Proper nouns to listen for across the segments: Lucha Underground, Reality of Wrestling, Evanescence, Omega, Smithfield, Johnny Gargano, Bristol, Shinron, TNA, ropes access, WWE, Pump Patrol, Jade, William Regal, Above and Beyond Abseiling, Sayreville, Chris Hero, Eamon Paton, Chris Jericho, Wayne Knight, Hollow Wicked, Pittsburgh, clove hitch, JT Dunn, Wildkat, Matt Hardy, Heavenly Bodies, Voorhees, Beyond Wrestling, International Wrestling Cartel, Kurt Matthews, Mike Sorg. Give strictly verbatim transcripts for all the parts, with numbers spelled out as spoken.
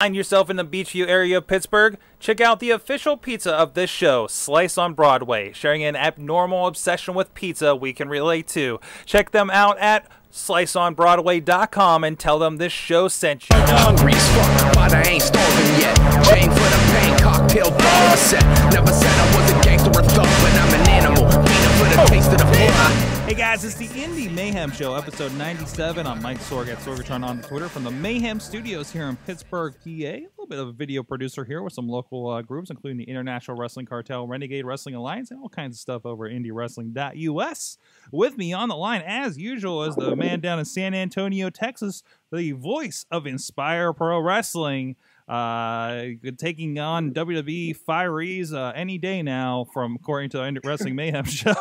Find yourself in the Beachview area of Pittsburgh? Check out the official pizza of this show, Slice on Broadway, sharing an abnormal obsession with pizza we can relate to. Check them out at slice on broadway dot com and tell them this show sent you. I'm hungry as fuck, but I ain't starving yet. Chain for the pain, cocktail bar set. Never said I was a gangster or thug, but I'm an animal. Peanut for the taste of the fly. Hey guys, it's the Indie Mayhem Show, episode ninety-seven. I'm Mike Sorg at Sorgatron on Twitter from the Mayhem Studios here in Pittsburgh, P A. A little bit of a video producer here with some local uh, groups, including the International Wrestling Cartel, Renegade Wrestling Alliance, and all kinds of stuff over at Indie Wrestling dot U S. With me on the line, as usual, is the man down in San Antonio, Texas, the voice of Inspire Pro Wrestling, uh, taking on W W E firees uh, any day now, from according to the Indie Wrestling Mayhem Show.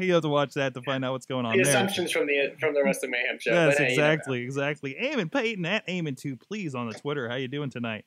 You have to watch that to find out what's going on the there. Assumptions from the from the rest of Mayhem Show. Yes, but, hey, exactly, you know. exactly. Eamon Paton at Eamon two, please, on the Twitter. How you doing tonight?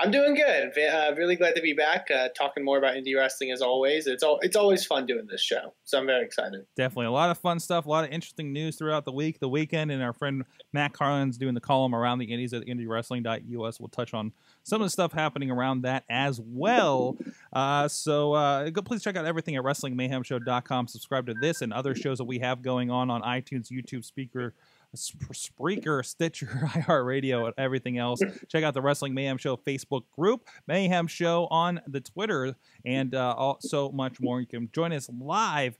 I'm doing good. Uh, really glad to be back, uh, talking more about indie wrestling as always. It's all it's always fun doing this show, so I'm very excited. Definitely, a lot of fun stuff, a lot of interesting news throughout the week, the weekend, and our friend Matt Carlin's doing the column around the indies at Indie Wrestling dot U S. We'll touch on some of the stuff happening around that as well. Uh, so uh, go, please check out everything at Wrestling Mayhem Show dot com. Subscribe to this and other shows that we have going on on iTunes, YouTube, Speaker, Spreaker, Stitcher, iHeart Radio, and everything else. Check out the Wrestling Mayhem Show Facebook group, Mayhem Show on the Twitter, and uh, all, so much more. You can join us live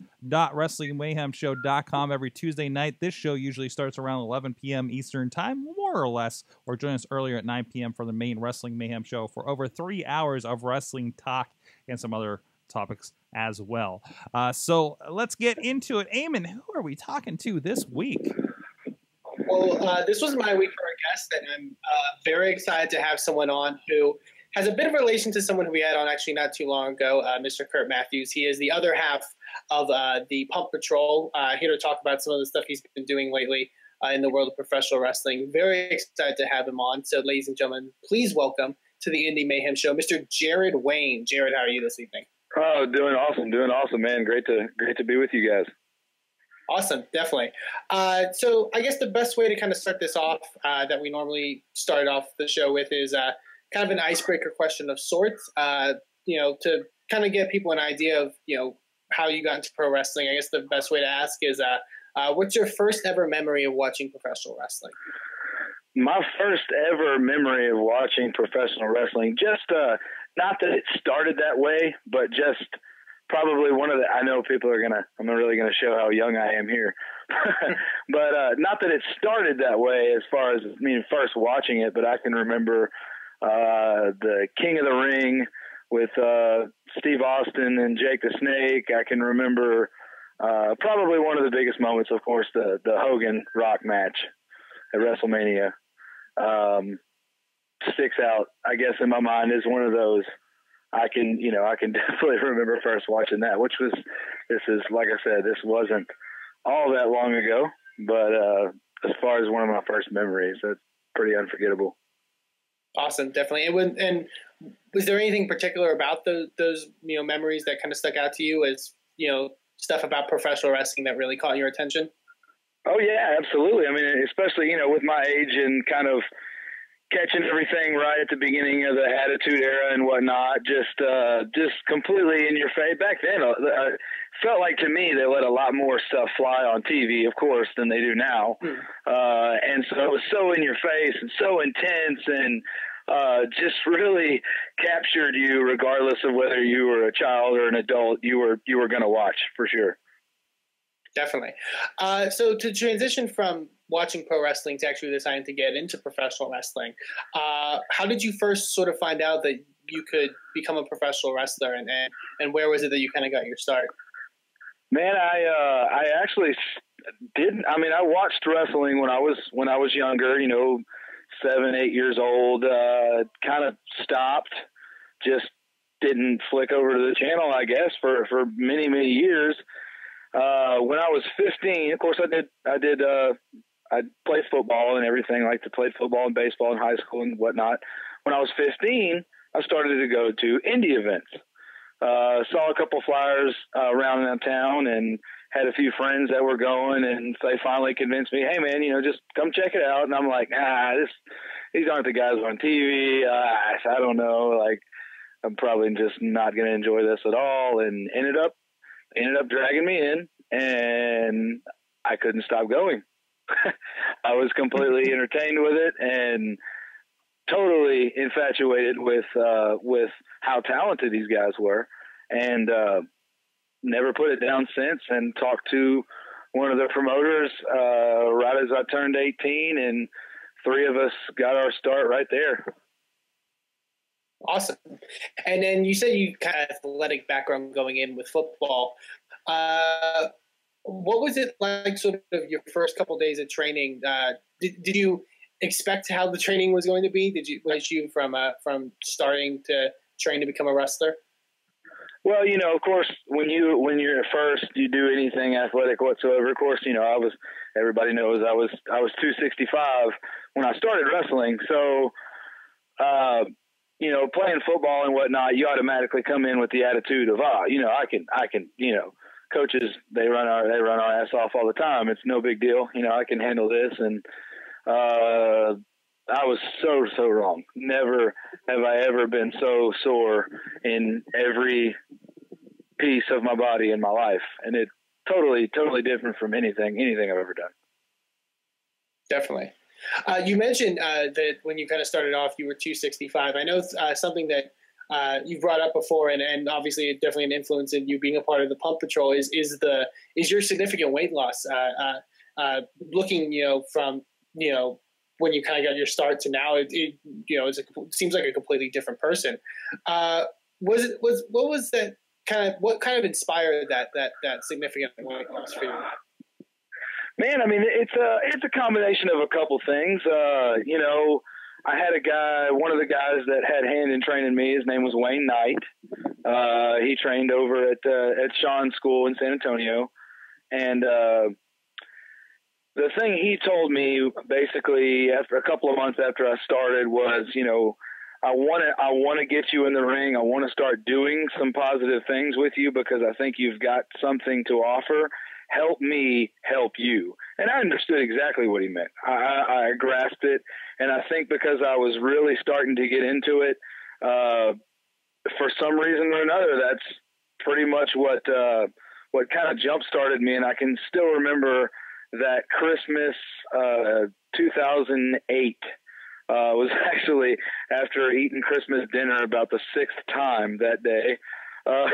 Wrestling Mayhem Show dot com every Tuesday night. This show usually starts around eleven P M Eastern time, more or less, or join us earlier at nine P M for the main Wrestling Mayhem Show for over three hours of wrestling talk and some other topics as well. Uh, so let's get into it. Eamon, who are we talking to this week? Well, uh, this was my week for our guest, and I'm uh, very excited to have someone on who has a bit of a relation to someone who we had on actually not too long ago, uh, Mister Kurt Matthews. He is the other half of uh, the Pump Patrol, uh, here to talk about some of the stuff he's been doing lately uh, in the world of professional wrestling. Very excited to have him on. So, ladies and gentlemen, please welcome to the Indie Mayhem Show, Mister Jared Wayne. Jared, how are you this evening? Oh, doing awesome, doing awesome, man. Great to, great to be with you guys. Awesome, definitely. Uh, so I guess the best way to kind of start this off uh, that we normally start off the show with is uh, kind of an icebreaker question of sorts, uh, you know, to kind of get people an idea of, you know, how you got into pro wrestling. I guess the best way to ask is uh, uh, what's your first ever memory of watching professional wrestling? My first ever memory of watching professional wrestling, just uh, not that it started that way, but just – probably one of the, I know people are going to, I'm really going to show how young I am here, but uh, not that it started that way as far as, I mean, first watching it, but I can remember uh, the King of the Ring with uh, Steve Austin and Jake the Snake. I can remember uh, probably one of the biggest moments, of course, the, the Hogan Rock match at WrestleMania. Um, sticks out, I guess, in my mind is one of those. I can, you know, I can definitely remember first watching that, which was, this is, like I said, this wasn't all that long ago, but uh, as far as one of my first memories, that's pretty unforgettable. Awesome, definitely. And, when, and was there anything particular about those, those, you know, memories that kind of stuck out to you as, you know, stuff about professional wrestling that really caught your attention? Oh, yeah, absolutely. I mean, especially, you know, with my age and kind of catching everything right at the beginning of the Attitude Era and whatnot, just uh, just completely in your face. Back then, uh, it felt like to me they let a lot more stuff fly on T V, of course, than they do now. Mm. Uh, and so it was so in your face and so intense and uh, just really captured you regardless of whether you were a child or an adult, you were, you were going to watch for sure. Definitely. Uh, so to transition from watching pro wrestling to actually deciding to get into professional wrestling, uh, how did you first sort of find out that you could become a professional wrestler, and, and, and where was it that you kind of got your start? Man, I, uh, I actually didn't, I mean, I watched wrestling when I was, when I was younger, you know, seven, eight years old, uh, kind of stopped, just didn't flick over to the channel, I guess, for, for many, many years. Uh, when I was fifteen, of course I did, I did, uh, I played football and everything, like to play football and baseball in high school and whatnot. When I was fifteen, I started to go to indie events. Uh, saw a couple flyers uh, around downtown and had a few friends that were going, and they finally convinced me, hey man, you know, just come check it out. And I'm like, nah, this these aren't the guys on T V. Uh, I don't know. Like, I'm probably just not going to enjoy this at all. And ended up, ended up dragging me in, and I couldn't stop going. I was completely entertained with it and totally infatuated with, uh, with how talented these guys were, and, uh, never put it down since, and talked to one of the promoters, uh, right as I turned eighteen, and three of us got our start right there. Awesome. And then you said you kind of athletic background going in with football. Uh, what was it like sort of your first couple of days of training? Uh, did, did you expect how the training was going to be? Did you, was you from, uh, from starting to train to become a wrestler? Well, you know, of course, when you, when you're at first, you do anything athletic whatsoever. Of course, you know, I was, everybody knows I was, I was two sixty-five when I started wrestling. So, uh, you know, playing football and whatnot, you automatically come in with the attitude of, ah, you know, I can, I can, you know, coaches, they run our, they run our ass off all the time. It's no big deal. You know, I can handle this. And, uh, I was so, so wrong. Never have I ever been so sore in every piece of my body in my life. And it totally, totally different from anything, anything I've ever done. Definitely. Uh, you mentioned uh, that when you kind of started off, you were two sixty-five. I know uh, something that uh, you brought up before, and, and obviously definitely an influence in you being a part of the Pump Patrol is, is the, is your significant weight loss uh, uh, uh, looking, you know, from, you know, when you kind of got your start to now, it, it you know, it's a, it seems like a completely different person. Uh, was it, was, what was that kind of, what kind of inspired that, that, that significant weight loss for you? Man, I mean, it's a, it's a combination of a couple things. Uh, you know, I had a guy, one of the guys that had hand in training me, his name was Wayne Knight. Uh, he trained over at, uh, at Sean's school in San Antonio. And, uh, the thing he told me basically after a couple of months after I started was, you know, I want to, I want to get you in the ring. I want to start doing some positive things with you because I think you've got something to offer. Help me help you. And I understood exactly what he meant. I, I grasped it. And I think because I was really starting to get into it, uh, for some reason or another, that's pretty much what, uh, what kind of jump started me. And I can still remember that Christmas uh, two thousand eight uh, was actually after eating Christmas dinner about the sixth time that day, uh,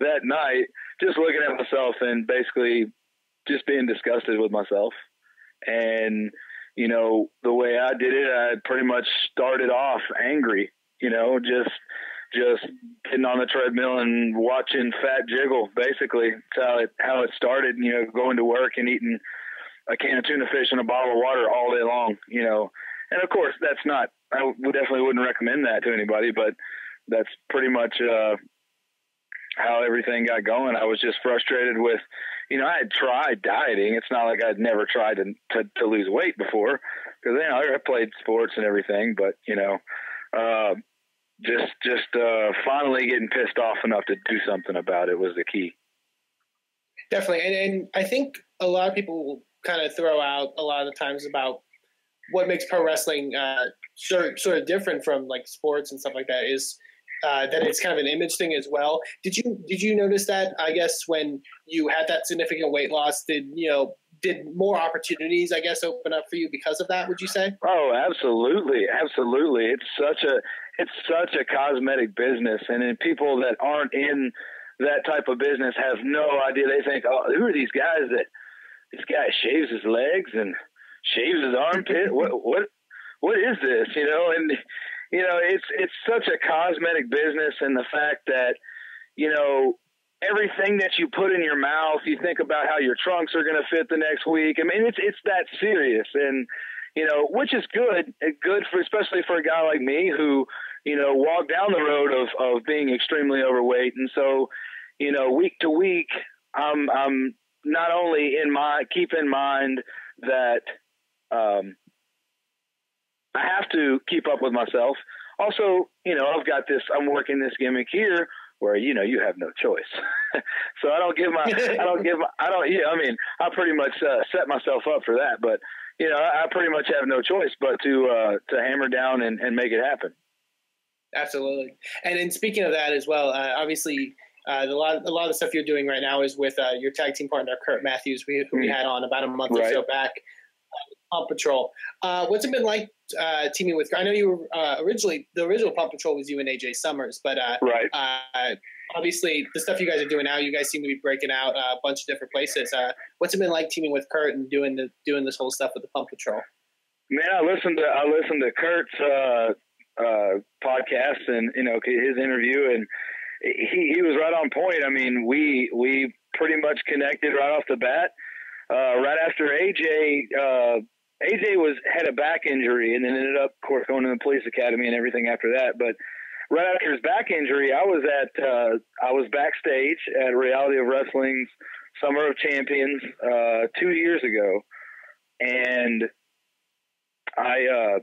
that night, just looking at myself and basically just being disgusted with myself. And, you know, the way I did it, I pretty much started off angry, you know, just just getting on the treadmill and watching Fat Jiggle, basically. That's how it, how it started, you know, going to work and eating a can of tuna fish and a bottle of water all day long, you know. And of course, that's not, I definitely wouldn't recommend that to anybody, but that's pretty much uh, how everything got going. I was just frustrated with, you know, I had tried dieting. It's not like I'd never tried to, to, to lose weight before, because, you know, I played sports and everything, but, you know, uh, just, just uh, finally getting pissed off enough to do something about it was the key. Definitely. And, and I think a lot of people will kind of throw out a lot of the times about what makes pro wrestling uh, sort, sort of different from like sports and stuff like that is uh, that it's kind of an image thing as well. Did you, did you notice that, I guess, when you had that significant weight loss, did, you know, did more opportunities, I guess, open up for you because of that, would you say? Oh, absolutely. Absolutely. It's such a, it's such a cosmetic business. And then people that aren't in that type of business have no idea. They think, oh, who are these guys that, this guy shaves his legs and shaves his armpit. What, what, what is this? You know, and you know, it's, it's such a cosmetic business. And the fact that, you know, everything that you put in your mouth, you think about how your trunks are going to fit the next week. I mean, it's, it's that serious. And, you know, which is good, good for, especially for a guy like me who, you know, walked down the road of, of being extremely overweight. And so, you know, week to week, I'm, I'm, not only in my, keep in mind that um, I have to keep up with myself. Also, you know, I've got this, I'm working this gimmick here where, you know, you have no choice. So I don't give my, I don't give my, I don't, yeah, I mean, I pretty much uh, set myself up for that, but you know, I pretty much have no choice but to uh, to hammer down and, and make it happen. Absolutely. And and speaking of that as well, uh, obviously uh, the lot, a lot of the stuff you're doing right now is with uh, your tag team partner, Kurt Matthews, who we had on about a month right. or so back. Pump Patrol. Uh, what's it been like uh, teaming with? I know you were uh, originally the original Pump Patrol was you and A J Summers, but uh, right. uh, obviously the stuff you guys are doing now, you guys seem to be breaking out a bunch of different places. Uh, what's it been like teaming with Kurt and doing the doing this whole stuff with the Pump Patrol? Man, I listened to I listened to Kurt's uh, uh, podcast and you know his interview, and he he was right on point. I mean, we we pretty much connected right off the bat. Uh, right after A J, uh, A J was had a back injury and then ended up, of course, going to the police academy and everything after that. But right after his back injury, I was at uh, I was backstage at Reality of Wrestling's Summer of Champions uh, two years ago, and I, uh,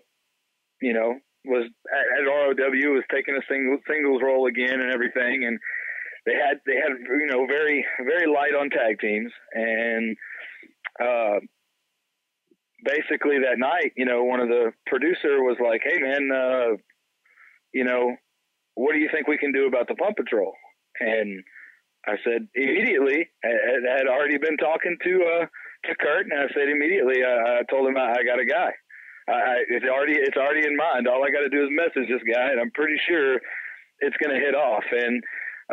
you know, was at, at R O W, was taking a single singles role again and everything, and they had they had you know very very light on tag teams and. Uh, basically that night, you know, one of the producer was like, "Hey man, uh, you know, what do you think we can do about the Pump Patrol?" And I said, immediately, I, I had already been talking to, uh, to Kurt. And I said, immediately, I, I told him I, I got a guy. I, it's already, it's already in mind. All I got to do is message this guy. And I'm pretty sure it's going to hit off. And,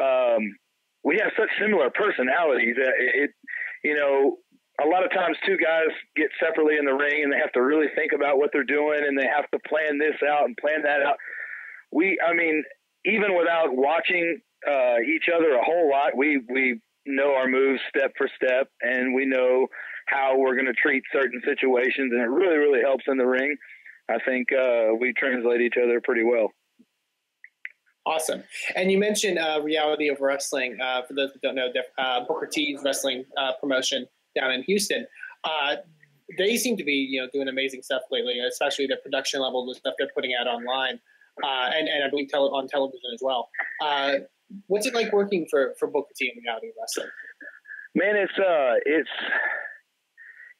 um, we have such similar personalities that it, it you know, a lot of times two guys get separately in the ring and they have to really think about what they're doing and they have to plan this out and plan that out. We, I mean, even without watching uh, each other a whole lot, we, we know our moves step for step and we know how we're going to treat certain situations. And it really, really helps in the ring. I think uh, we translate each other pretty well. Awesome. And you mentioned uh, Reality of Wrestling. Uh, for those that don't know, uh, Booker T's wrestling uh, promotion down in Houston. Uh, they seem to be, you know, doing amazing stuff lately, especially the production level, the stuff they're putting out online. Uh, and, and I believe tele- on television as well. Uh, what's it like working for, for Booker T and Reality Wrestling? Man, it's, uh, it's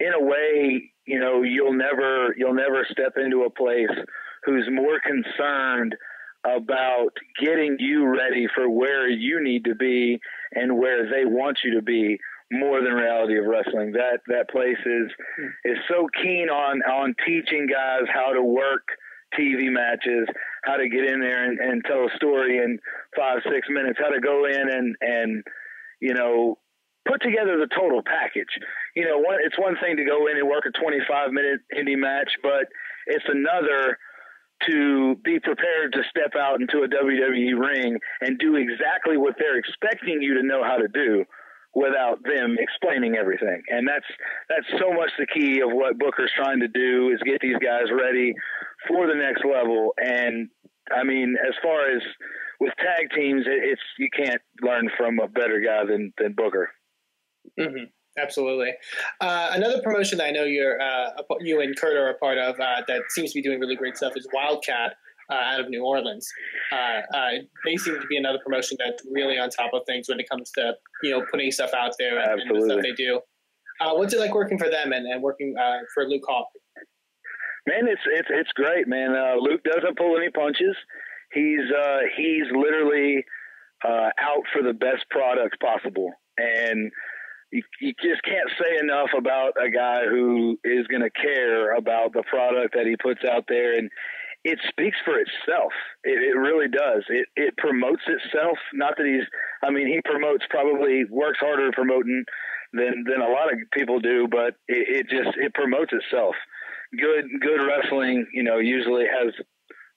in a way, you know, you'll never, you'll never step into a place who's more concerned about getting you ready for where you need to be and where they want you to be, more than Reality of Wrestling. That that place is is so keen on on teaching guys how to work T V matches, how to get in there and, and tell a story in five, six minutes, how to go in and, and you know, put together the total package. You know, one, it's one thing to go in and work a twenty-five minute indie match, but it's another to be prepared to step out into a W W E ring and do exactly what they're expecting you to know how to do, without them explaining everything. And that's that's so much the key of what Booker's trying to do, is get these guys ready for the next level. And I mean, as far as with tag teams, it's you can't learn from a better guy than, than Booker. Mm-hmm. Absolutely. Uh, another promotion that I know you're uh, you and Kurt are a part of uh, that seems to be doing really great stuff is Wildkat. Uh, out of New Orleans. Uh, uh, they seem to be another promotion that's really on top of things when it comes to, you know, putting stuff out there and, and the stuff they do. Uh, what's it like working for them and, and working uh, for Luke Hall? Man, it's, it's, it's great, man. Uh, Luke doesn't pull any punches. He's, uh, he's literally uh, out for the best product possible. And you, you just can't say enough about a guy who is going to care about the product that he puts out there. And it speaks for itself. It, it really does. It it promotes itself. Not that he's, I mean, he promotes probably works harder promoting than, than a lot of people do, but it, it just, it promotes itself. Good, good wrestling, you know, usually has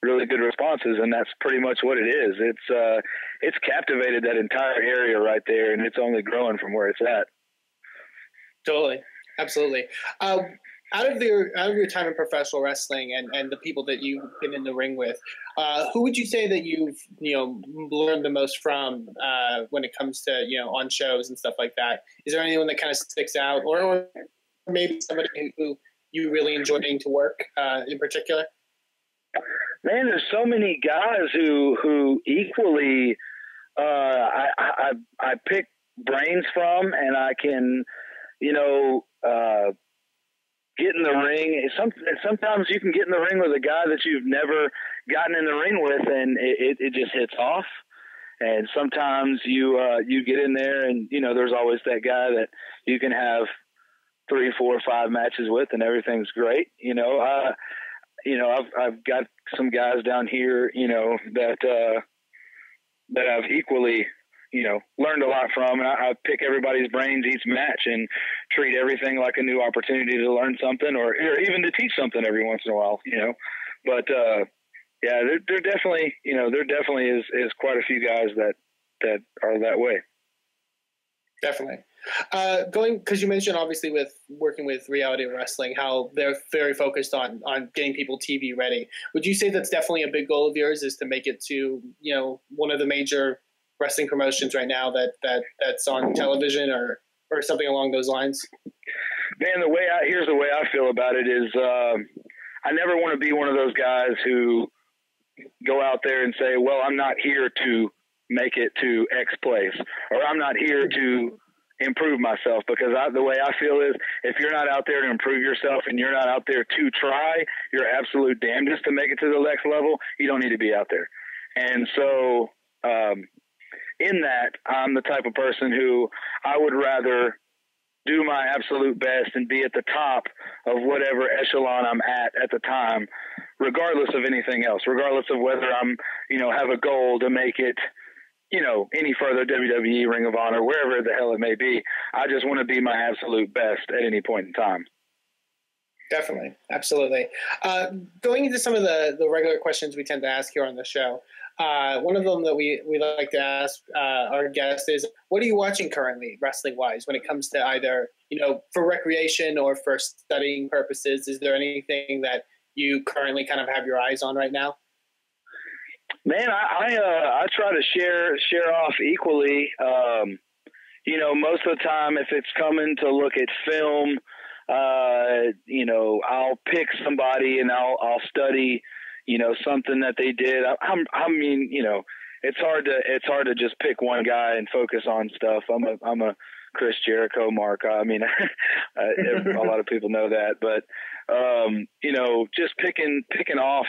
really good responses, and that's pretty much what it is. It's, uh, it's captivated that entire area right there, and it's only growing from where it's at. Totally. Absolutely. Um, Out of your out of your time in professional wrestling and, and the people that you've been in the ring with, uh, who would you say that you've you know learned the most from uh, when it comes to you know on shows and stuff like that? Is there anyone that kind of sticks out, or, or maybe somebody who you really enjoy getting to work uh, in particular? Man, there's so many guys who who equally uh, I, I I pick brains from, and I can you know. Uh, get in the ring. Some, sometimes you can get in the ring with a guy that you've never gotten in the ring with, and it, it, it just hits off. And sometimes you uh, you get in there, and, you know, there's always that guy that you can have three, four, five matches with, and everything's great. You know, uh, you know, I've I've got some guys down here, you know, that uh, that I've equally, you know, learned a lot from, and I, I pick everybody's brains each match and treat everything like a new opportunity to learn something, or, or even to teach something every once in a while, you know. But uh, yeah, there, there definitely, you know, there definitely is is quite a few guys that that are that way. Definitely. Uh, going, because you mentioned obviously with working with Reality of Wrestling, how they're very focused on on getting people T V ready. Would you say that's definitely a big goal of yours, is to make it to, you know, one of the major wrestling promotions right now that that that's on television or or something along those lines? Man, the way I, here's the way I feel about it is, um, I never want to be one of those guys who go out there and say, well, I'm not here to make it to X place, or I'm not here to improve myself, because I, the way I feel is, if you're not out there to improve yourself and you're not out there to try your absolute damnedest to make it to the next level, you don't need to be out there. And so um, in that, I'm the type of person who I would rather do my absolute best and be at the top of whatever echelon I'm at at the time, regardless of anything else, regardless of whether I'm, you know, have a goal to make it, you know, any further, W W E, Ring of Honor, wherever the hell it may be. I just want to be my absolute best at any point in time. Definitely. Absolutely. Uh, going into some of the, the regular questions we tend to ask here on the show, uh, one of them that we, we like to ask uh, our guests is, what are you watching currently, wrestling-wise, when it comes to either, you know, for recreation or for studying purposes? Is there anything that you currently kind of have your eyes on right now? Man, I I, uh, I try to share share off equally. Um, you know, most of the time, if it's coming to look at film, uh, you know, I'll pick somebody and I'll I'll study, you know, something that they did. I, I'm, I mean, you know, it's hard to it's hard to just pick one guy and focus on stuff. I'm a I'm a Chris Jericho mark. I mean, a lot of people know that, but um, you know, just picking picking off.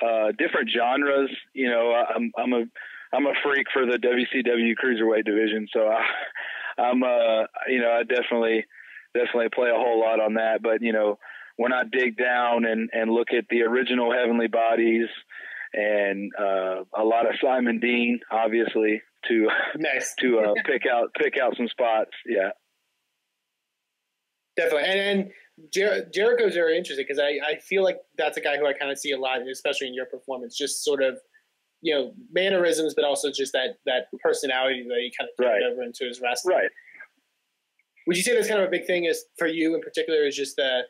Uh, different genres, you know. I'm I'm a I'm a freak for the W C W cruiserweight division, so I, I'm uh you know I definitely definitely play a whole lot on that. But you know, when I dig down and and look at the original Heavenly Bodies and uh, a lot of Simon Dean, obviously, to nice. to uh, pick out pick out some spots, yeah. Definitely, and. and Jer Jericho's very interesting because I, I feel like that's a guy who I kind of see a lot, especially in your performance, just sort of, you know, mannerisms, but also just that, that personality that he kind of carried right. over into his wrestling. Right. Would you say that's kind of a big thing is for you in particular is just the,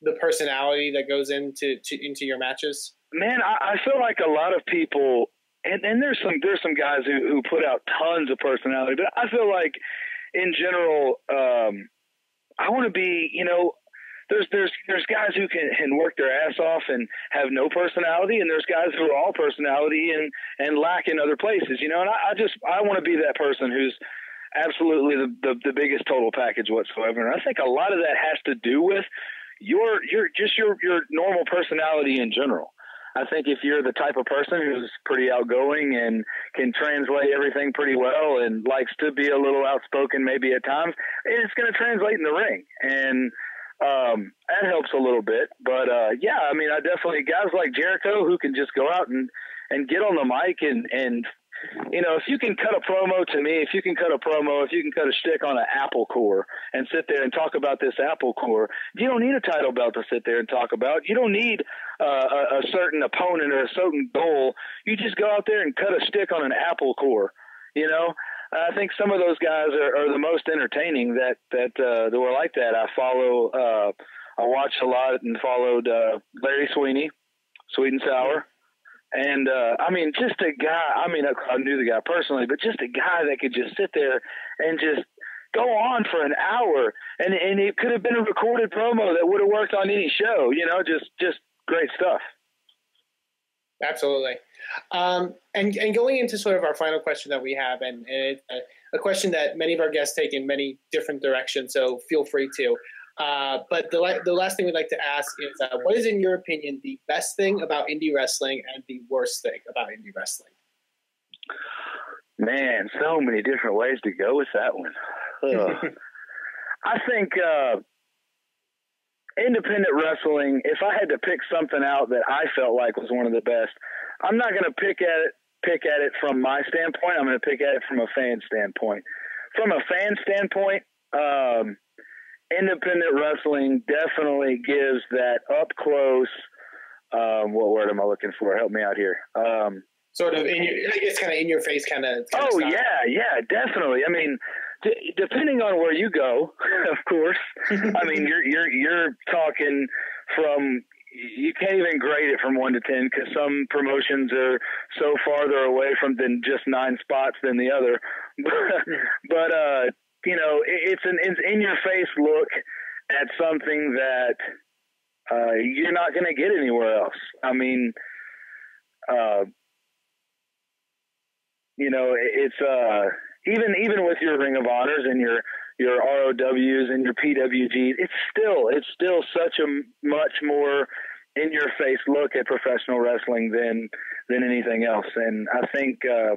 the personality that goes into, to, into your matches? Man, I, I feel like a lot of people, and, and there's some, there's some guys who, who put out tons of personality, but I feel like in general, um, I want to be, you know, There's there's there's guys who can, can work their ass off and have no personality, and there's guys who are all personality and, and lack in other places, you know. And I, I just I want to be that person who's absolutely the, the the biggest total package whatsoever. And I think a lot of that has to do with your your just your your normal personality in general. I think if you're the type of person who's pretty outgoing and can translate everything pretty well and likes to be a little outspoken maybe at times, it's going to translate in the ring. And Um, that helps a little bit, but, uh, yeah, I mean, I definitely, guys like Jericho who can just go out and, and get on the mic and, and, you know, if you can cut a promo to me, if you can cut a promo, if you can cut a shtick on an apple core and sit there and talk about this apple core, you don't need a title belt to sit there and talk about. You don't need uh, a, a certain opponent or a certain goal. You just go out there and cut a shtick on an apple core, you know? I think some of those guys are, are the most entertaining that that uh, that were like that. I follow, uh, I watched a lot and followed uh, Larry Sweeney, Sweet and Sour, and uh, I mean, just a guy. I mean, I, I knew the guy personally, but just a guy that could just sit there and just go on for an hour, and and it could have been a recorded promo that would have worked on any show. You know, just just great stuff. Absolutely. Um, and, and going into sort of our final question that we have, and, and it's a, a question that many of our guests take in many different directions, so feel free to. Uh, but the, la- the last thing we'd like to ask is, uh, what is, in your opinion, the best thing about indie wrestling and the worst thing about indie wrestling? Man, so many different ways to go with that one. Uh, I think uh, independent wrestling, if I had to pick something out that I felt like was one of the best, I'm not going to pick at it, pick at it from my standpoint. I'm going to pick at it from a fan standpoint. From a fan standpoint, um, independent wrestling definitely gives that up close. Um, what word am I looking for? Help me out here. Um, sort of in your, I guess, kind of in your face, kind of. Kind oh of yeah, yeah, definitely. I mean, d- depending on where you go, of course. I mean, you're you're you're talking from. You can't even grade it from one to ten because some promotions are so farther away from than just nine spots than the other. But uh, you know, it's an it's in-your-face look at something that uh, you're not going to get anywhere else. I mean, uh, you know, it's uh, even even with your Ring of Honors and your. your R O Ws and your P W Gs, it's still it's still such a much more in-your-face look at professional wrestling than than anything else. And I think, uh,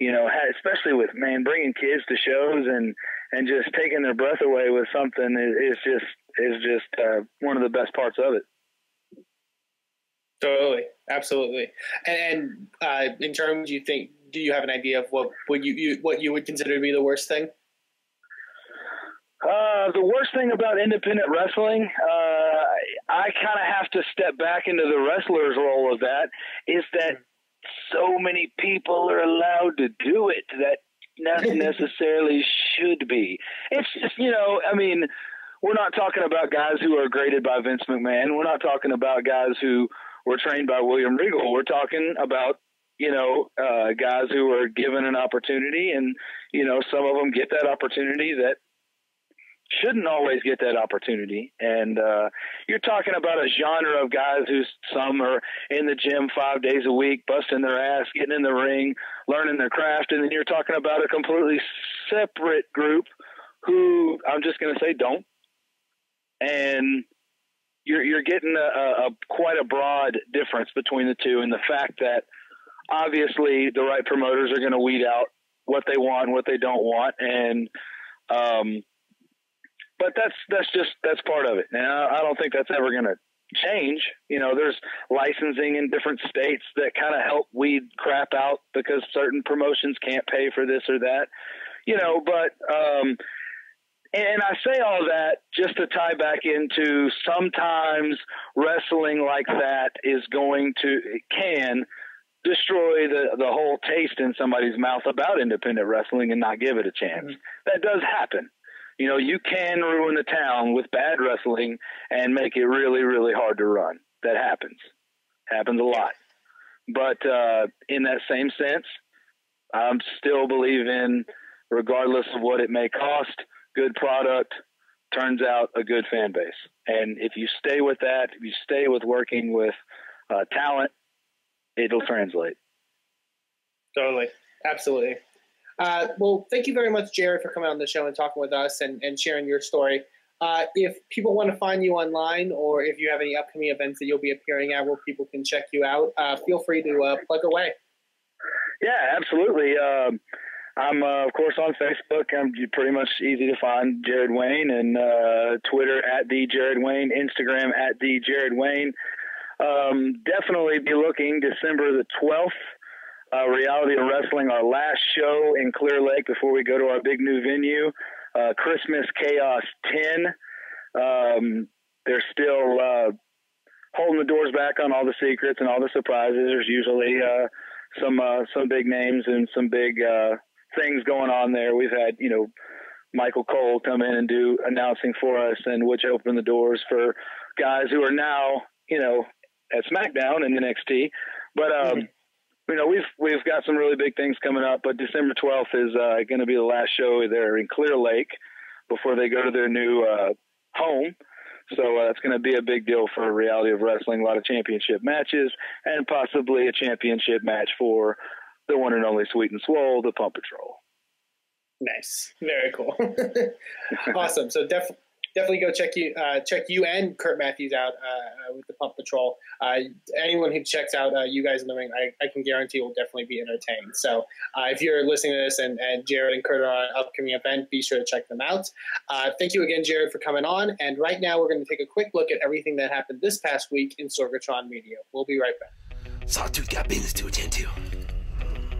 you know, especially with, man, bringing kids to shows and, and just taking their breath away with something is, is just, is just uh, one of the best parts of it. Totally. Absolutely. And uh, in terms, you think, do you have an idea of what would you, you what you would consider to be the worst thing? Uh, the worst thing about independent wrestling, uh, I kind of have to step back into the wrestler's role of that, is that so many people are allowed to do it that not necessarily should be. It's just, you know, I mean, we're not talking about guys who are graded by Vince McMahon. We're not talking about guys who were trained by William Regal. We're talking about, you know, uh, guys who are given an opportunity and, you know, some of them get that opportunity that shouldn't always get that opportunity. And uh, you're talking about a genre of guys who some are in the gym five days a week, busting their ass, getting in the ring, learning their craft. And then you're talking about a completely separate group who I'm just going to say don't. And you're, you're getting a, a, a quite a broad difference between the two. And the fact that obviously the right promoters are going to weed out what they want, what they don't want. And, um, But that's that's just that's part of it. Now, I don't think that's ever going to change. You know, there's licensing in different states that kind of help weed crap out because certain promotions can't pay for this or that. You know, but um, and I say all that just to tie back into sometimes wrestling like that is going to it can destroy the the whole taste in somebody's mouth about independent wrestling and not give it a chance. Mm-hmm. That does happen. You know, you can ruin the town with bad wrestling and make it really, really hard to run. That happens. Happens a lot. But uh, in that same sense, I still believe in, regardless of what it may cost, good product turns out a good fan base. And if you stay with that, if you stay with working with uh, talent, it'll translate. Totally. Absolutely. Uh, well, thank you very much, Jared, for coming on the show and talking with us and, and sharing your story. Uh, if people want to find you online or if you have any upcoming events that you'll be appearing at where people can check you out, uh, feel free to uh, plug away. Yeah, absolutely. Um, I'm, uh, of course, on Facebook. I'm pretty much easy to find, Jared Wayne, and uh, Twitter at the Jared Wayne, Instagram at the Jared Wayne. Um, definitely be looking December the twelfth. Uh, Reality of Wrestling, our last show in Clear Lake before we go to our big new venue, uh, Christmas Chaos ten. Um, they're still uh, holding the doors back on all the secrets and all the surprises. There's usually uh, some uh, some big names and some big uh, things going on there. We've had, you know, Michael Cole come in and do announcing for us, and which opened the doors for guys who are now, you know, at SmackDown and N X T. But um, mm-hmm. You know, we've we've got some really big things coming up, but December twelfth is uh, going to be the last show there in Clear Lake before they go to their new uh, home. So uh, it's going to be a big deal for Reality of Wrestling. A lot of championship matches and possibly a championship match for the one and only Sweet and Swole, the Pump Patrol. Nice. Very cool. Awesome. So def- definitely go check you uh, check you and Kurt Matthews out uh, with the Pump Patrol. Uh, anyone who checks out uh, you guys in the ring, I, I can guarantee will definitely be entertained. So uh, if you're listening to this and, and Jared and Kurt are on an upcoming event, be sure to check them out. Uh, thank you again, Jared, for coming on. And right now we're going to take a quick look at everything that happened this past week in Sorgatron Media. We'll be right back. Sawtooth got business to attend to.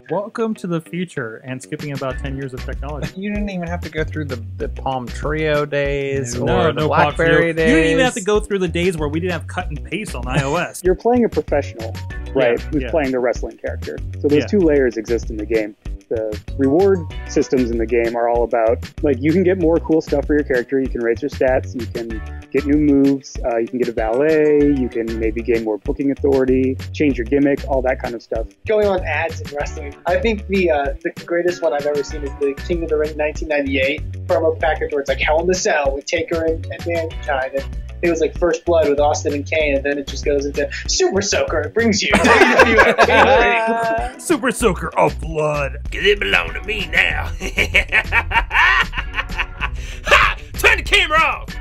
Welcome to the future and skipping about ten years of technology. You didn't even have to go through the, the Palm Trio days no, or no, the no BlackBerry days. You didn't even have to go through the days where we didn't have cut and paste on iOS. You're playing a professional, right, yeah, who's yeah. playing the wrestling character. So those yeah. two layers exist in the game. The reward systems in the game are all about, like, you can get more cool stuff for your character. You can raise your stats. You can get new moves. Uh, you can get a valet. You can maybe gain more booking authority, change your gimmick, all that kind of stuff. Going on ads in wrestling, I think the uh, the greatest one I've ever seen is the King of the Ring nineteen ninety-eight promo package where it's like Hell in the Cell with Taker and, and Mankind. And it was like First Blood with Austin and Kane, and then it just goes into Super Soaker. It brings you Super Soaker of Blood. Cause it belong to me now. Ha! Turn the camera off!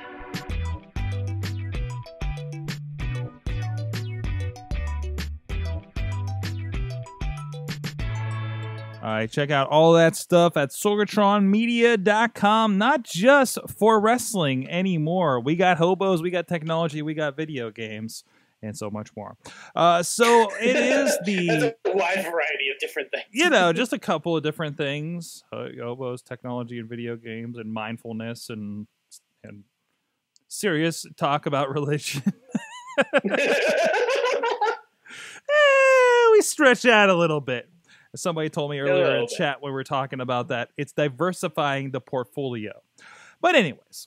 All right, check out all that stuff at sorgatron media dot com. Not just for wrestling anymore. We got hobos, we got technology, we got video games, and so much more. Uh, so it is the... That's a wide variety of different things. You know, just a couple of different things. Uh, hobos, technology, and video games, and mindfulness, and, and serious talk about religion. eh, we stretch out a little bit. Somebody told me earlier in chat when we were talking about that, it's diversifying the portfolio. But anyways,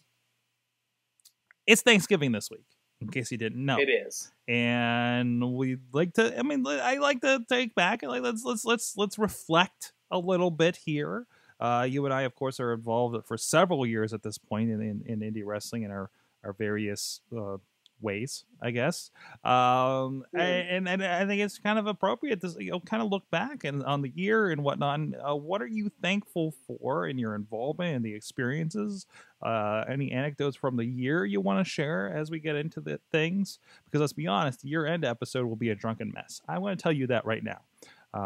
it's Thanksgiving this week, in case you didn't know. It is. And we like to, I mean, I like to take back and like, let's, let's, let's, let's reflect a little bit here. Uh, you and I, of course, are involved for several years at this point in, in, in indie wrestling and our, our various, uh, ways, I guess. Um, yeah. and, and I think it's kind of appropriate to, you know, kind of look back and on the year and whatnot. And, uh, what are you thankful for in your involvement and the experiences? Uh, any anecdotes from the year you want to share as we get into the things? Because let's be honest, the year-end episode will be a drunken mess. I want to tell you that right now,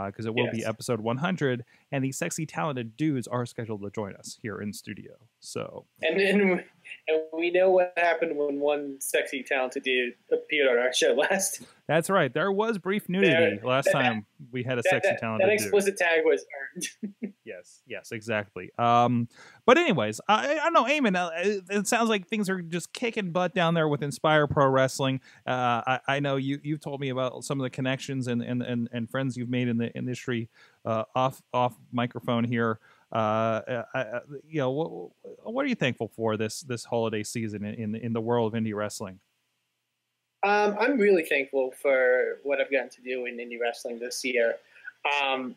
because uh, it will yes. be episode one hundred, and the sexy, talented dudes are scheduled to join us here in studio. So, and, and and we know what happened when one sexy, talented dude appeared on our show last. That's right. There was brief nudity there, last that, time we had a that, sexy, that, talented dude. That explicit dude. Tag was earned. yes, yes, exactly. Um, but anyways, I, I don't know, Eamon, it, it sounds like things are just kicking butt down there with Inspire Pro Wrestling. Uh, I, I know you, you've told me about some of the connections and, and, and, and friends you've made in the industry, uh, off off microphone here. Uh, I, I, you know, what, what are you thankful for this this holiday season in in the world of indie wrestling? Um, I'm really thankful for what I've gotten to do in indie wrestling this year. Um,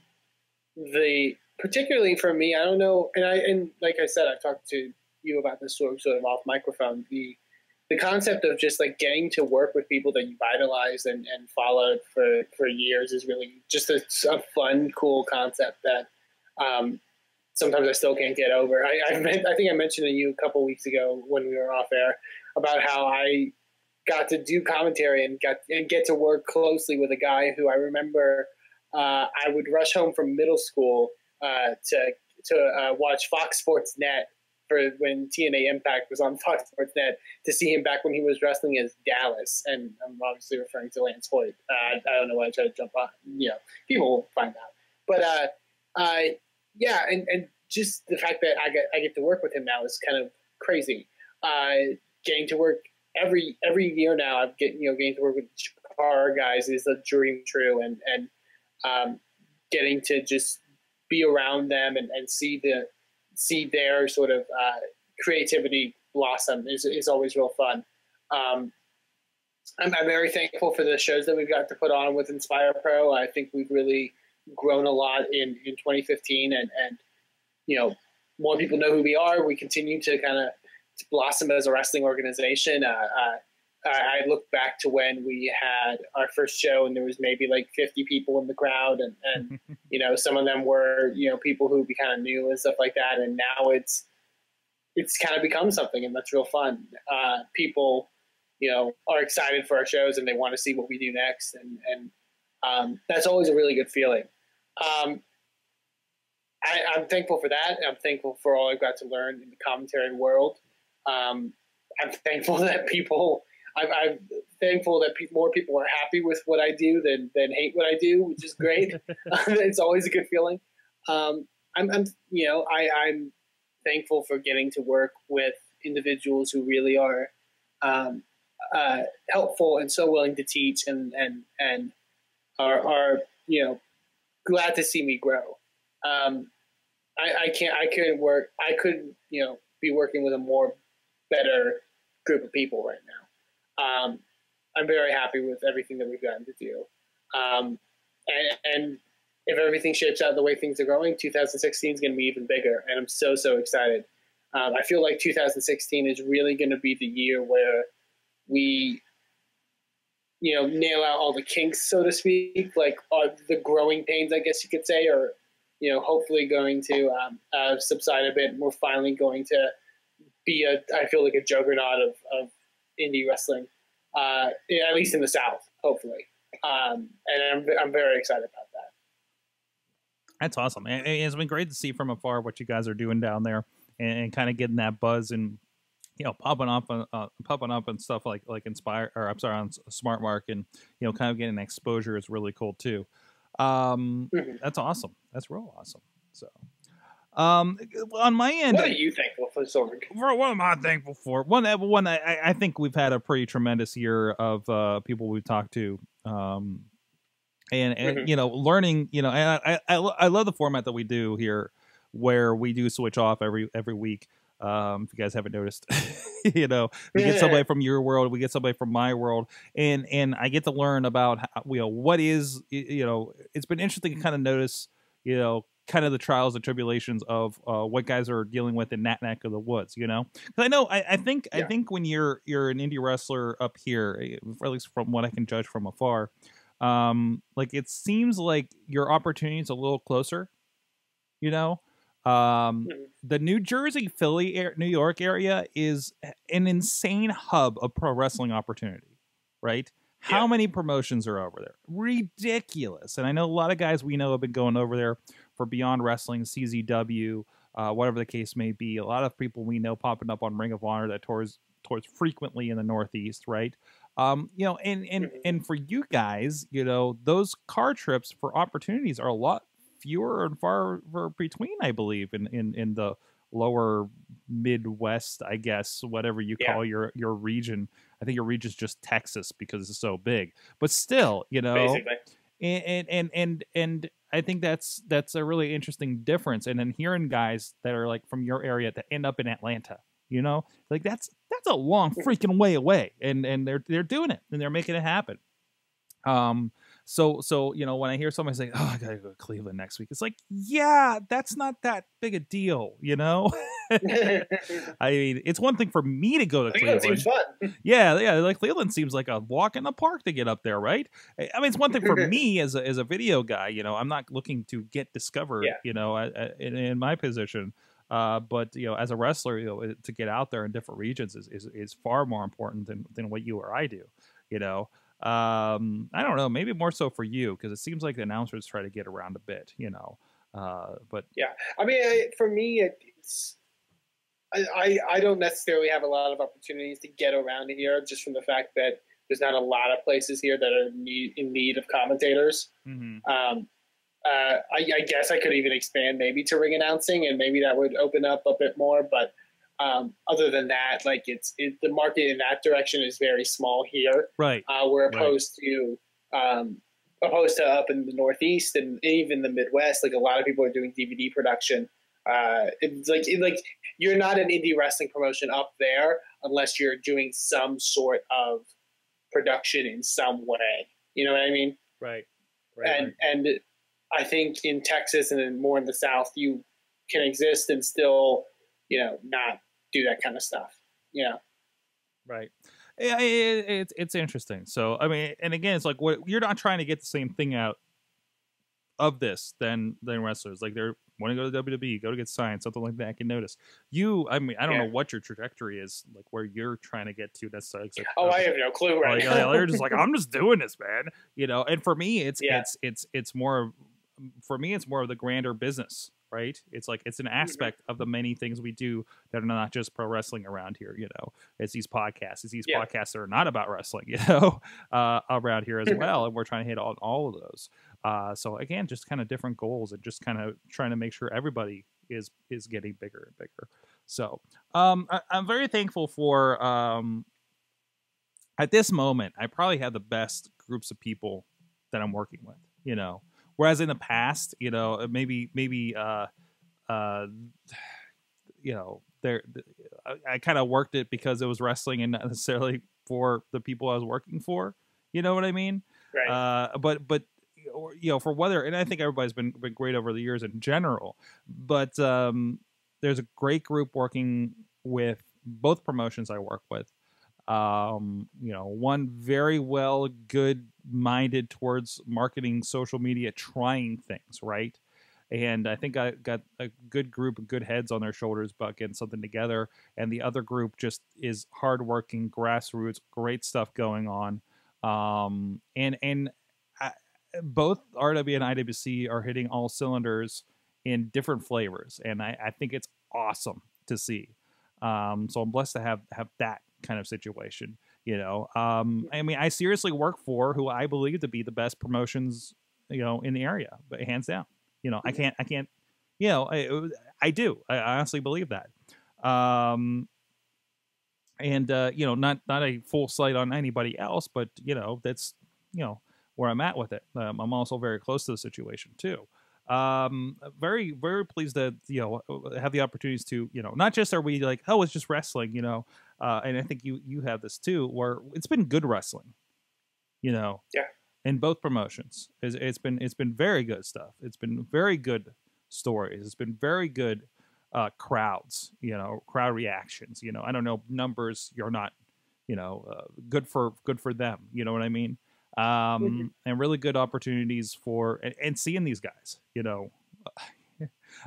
the particularly for me, I don't know, and I and like I said, I talked to you about this sort of sort of off microphone. The the concept of just like getting to work with people that you've idolized and, and followed for, for years is really just a, a fun, cool concept that um, sometimes I still can't get over. I I, meant, I think I mentioned to you a couple weeks ago when we were off air about how I got to do commentary and got and get to work closely with a guy who I remember uh, I would rush home from middle school uh, to to uh, watch Fox Sports Net for when T N A Impact was on Fox Sports Net, to see him back when he was wrestling as Dallas, and I'm obviously referring to Lance Hoyt. Uh, I don't know why I tried to jump on. You know, people will find out. But uh, I, yeah, and, and just the fact that I get I get to work with him now is kind of crazy. Uh, getting to work every every year now, I've get you know getting to work with our guys is a dream true, and and um, getting to just be around them and, and see the. see their sort of uh, creativity blossom is, is always real fun. Um, I'm, I'm very thankful for the shows that we've got to put on with Inspire Pro. I think we've really grown a lot in, in twenty fifteen, and, and, you know, more people know who we are. We continue to kind of blossom as a wrestling organization. Uh, uh, I look back to when we had our first show and there was maybe like fifty people in the crowd, and, and you know, some of them were, you know, people who we kind of knew and stuff like that. And now it's it's kind of become something, and that's real fun. Uh, people, you know, are excited for our shows and they want to see what we do next. And, and um, that's always a really good feeling. Um, I, I'm thankful for that. And I'm thankful for all I've got to learn in the commentary world. Um, I'm thankful that people, I'm, I'm thankful that pe- more people are happy with what I do than, than hate what I do, which is great. It's always a good feeling. Um, I'm, I'm, you know, I, I'm thankful for getting to work with individuals who really are um, uh, helpful and so willing to teach and, and, and are, are, you know, glad to see me grow. Um, I, I can't, I couldn't work. I couldn't, you know, be working with a more better group of people right now. Um, I'm very happy with everything that we've gotten to do. Um, and, and if everything shapes out the way things are going, two thousand sixteen is going to be even bigger. And I'm so, so excited. Um, I feel like two thousand sixteen is really going to be the year where we, you know, nail out all the kinks, so to speak, like uh, the growing pains, I guess you could say, or, you know, hopefully going to um, uh, subside a bit. We're finally going to be a, I feel like a juggernaut of, of, indie wrestling, uh, at least in the South, hopefully. Um, and I'm, I'm very excited about that. That's awesome. And it's been great to see from afar what you guys are doing down there and, and kind of getting that buzz and, you know, popping up, on, uh, popping up and stuff like, like Inspire, or I'm sorry, on Smart Mark, and, you know, kind of getting exposure is really cool too. Um, mm-hmm. That's awesome. That's real awesome. So, um on my end, what are you thankful for, Sorg? What am I thankful for? One, one. I, I think we've had a pretty tremendous year of uh, people we've talked to, um, and and mm-hmm. you know, learning. You know, and I, I I love the format that we do here, where we do switch off every every week. Um, if you guys haven't noticed, you know, we get somebody from your world, we get somebody from my world, and and I get to learn about how, you know, what is, you know, it's been interesting to kind of notice, you know, kind of the trials and tribulations of uh, what guys are dealing with in that neck of the woods, you know. Because I know, I, I think, yeah. I think when you're you're an indie wrestler up here, at least from what I can judge from afar, um, like it seems like your opportunity is a little closer, you know. Um, mm-hmm. The New Jersey, Philly, New York area is an insane hub of pro wrestling opportunity, right? Yeah. How many promotions are over there? Ridiculous. And I know a lot of guys we know have been going over there for Beyond Wrestling, C Z W, uh, whatever the case may be. A lot of people we know popping up on Ring of Honor that tours tours frequently in the Northeast, right? Um, you know, and and mm-hmm. and for you guys, you know, those car trips for opportunities are a lot fewer and far between, I believe, in in in the lower Midwest, I guess, whatever you yeah. call your your region. I think your region's just Texas because it's so big, but still, you know, basically. and and and and. and I think that's that's a really interesting difference. And then hearing guys that are like from your area that end up in Atlanta, you know, like that's that's a long freaking way away, and and they're they're doing it and they're making it happen. Um, so so you know, when I hear somebody say, "Oh, I gotta go to Cleveland next week," it's like, yeah, that's not that big a deal, you know. I mean, it's one thing for me to go to Cleveland. Cleveland seems fun. Yeah, yeah, like Cleveland seems like a walk in the park to get up there, right? I mean, it's one thing for me as a as a video guy, you know, I'm not looking to get discovered, yeah. you know, I, I, in, in my position. Uh, but you know, as a wrestler, you know, to get out there in different regions is is, is far more important than than what you or I do, you know. Um, I don't know, maybe more so for you because it seems like the announcers try to get around a bit, you know. Uh, but yeah, I mean, I, for me, it's. I, I don't necessarily have a lot of opportunities to get around here just from the fact that there's not a lot of places here that are need, in need of commentators. Mm-hmm. Um, uh, I, I guess I could even expand maybe to ring announcing and maybe that would open up a bit more. But um, other than that, like it's it, the market in that direction is very small here. Right. Uh, we're opposed right. to um, opposed to up in the Northeast and even the Midwest. Like a lot of people are doing D V D production. Uh, it's like it, like you're not an indie wrestling promotion up there unless you're doing some sort of production in some way. You know what I mean? Right. Right. And and I think in Texas and then more in the South, you can exist and still, you know, not do that kind of stuff. You know. Right. Yeah. It, it's it's interesting. So I mean, and again, it's like what you're not trying to get the same thing out of this than than wrestlers. Like, they're want to go to W W E, go to get signed, something like that. I can notice you. I mean, I don't yeah. know what your trajectory is, like where you're trying to get to. That's like, oh, I have no clue. Right, like, now. They're just like, I'm just doing this, man. You know. And for me, it's yeah. it's it's it's more. For me, it's more of the grander business, right? It's like it's an aspect mm-hmm. of the many things we do that are not just pro wrestling around here. You know, it's these podcasts, it's these yeah. podcasts that are not about wrestling, you know, uh, around here as well. And we're trying to hit on all, all of those. Uh, so again, just kind of different goals and just kind of trying to make sure everybody is is getting bigger and bigger. So um, I, I'm very thankful for um, at this moment, I probably have the best groups of people that I'm working with, you know. Whereas in the past, you know, maybe, maybe, uh, uh, you know, there, I, I kind of worked it because it was wrestling and not necessarily for the people I was working for. You know what I mean? Right. Uh, but, but, you know, for whether, and I think everybody's been, been great over the years in general, but, um, there's a great group working with both promotions I work with. Um, you know, one very well good minded towards marketing, social media, trying things, right? And I think I got a good group of good heads on their shoulders about getting something together. And the other group just is hardworking, grassroots, great stuff going on. Um, and and I, both R W and I W C are hitting all cylinders in different flavors. And I, I think it's awesome to see. Um, so I'm blessed to have, have that kind of situation, you know. um I mean, I seriously work for who I believe to be the best promotions, you know, in the area, but hands down, you know. I can't I can't you know, I, I do I honestly believe that. Um and uh you know, not not a full slight on anybody else, but you know, that's, you know, where I'm at with it. um, I'm also very close to the situation too. Um, very, very pleased that, you know, have the opportunities to, you know, not just are we like, oh, it's just wrestling, you know, uh, and I think you, you have this too, where it's been good wrestling, you know, yeah, in both promotions. It's, it's been, it's been very good stuff. It's been very good stories. It's been very good, uh, crowds, you know, crowd reactions, you know, I don't know numbers. You're not, you know, uh, good for, good for them. You know what I mean? Um, mm-hmm. And really good opportunities for, and, and seeing these guys, you know,